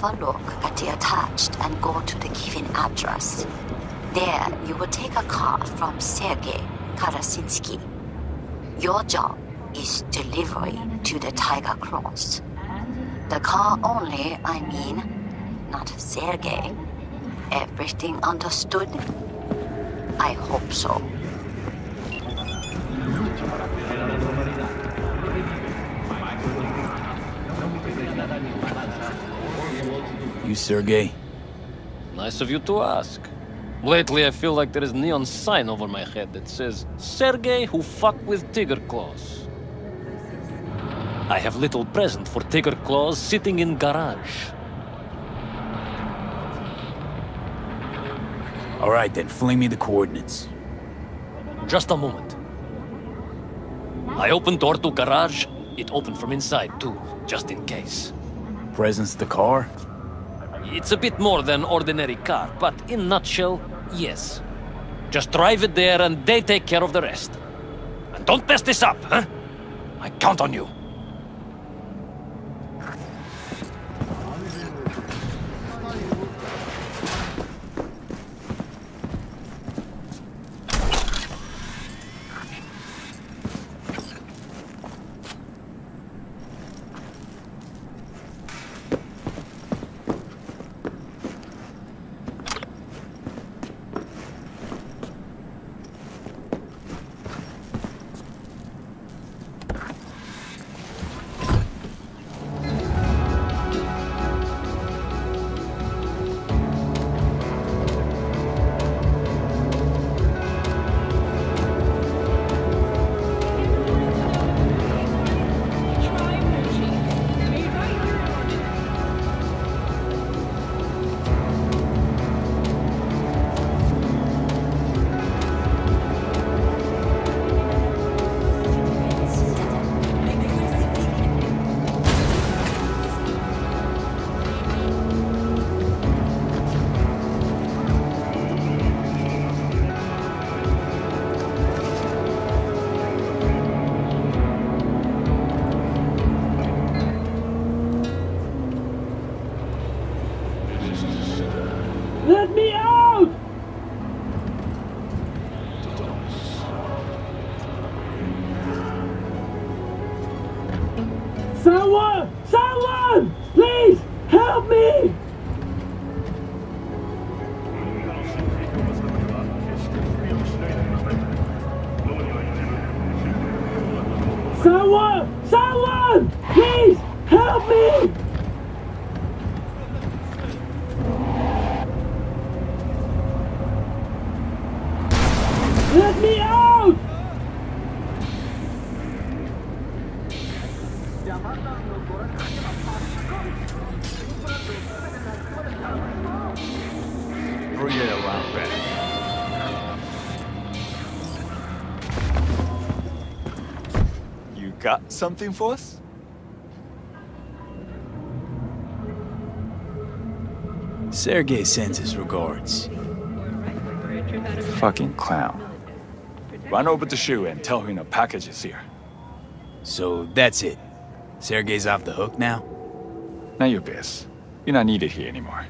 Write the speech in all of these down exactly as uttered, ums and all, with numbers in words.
have a look at the attached and go to the given address. There, you will take a car from Sergei Karasinski. Your job is delivery to the Tiger Cross. The car only, I mean, not Sergei. Everything understood? I hope so. You Sergei? Nice of you to ask. Lately I feel like there is a neon sign over my head that says, Sergei who fuck with Tiger Claws. I have little present for Tiger Claws sitting in garage. Alright then, fling me the coordinates. Just a moment. I opened door to garage, it opened from inside too, just in case. Presents the car? It's a bit more than ordinary car, but in nutshell, yes. Just drive it there and they take care of the rest. And don't mess this up, huh? I count on you. Got something for us? Sergei sends his regards. Fucking clown. Run over to Shu and tell him a package is here. So that's it. Sergei's off the hook now? Now you're pissed. You're not needed here anymore.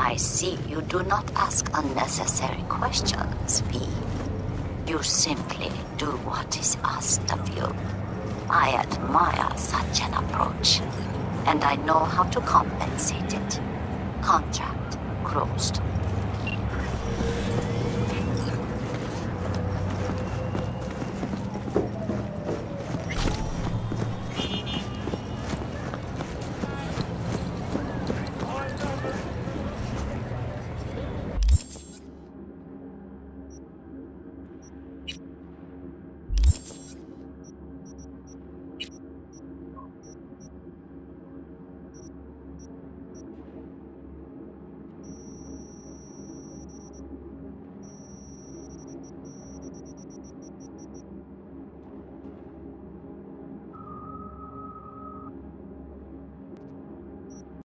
I see you do not ask unnecessary questions, V. You simply do what is asked of you. I admire such an approach, and I know how to compensate it. Contract closed.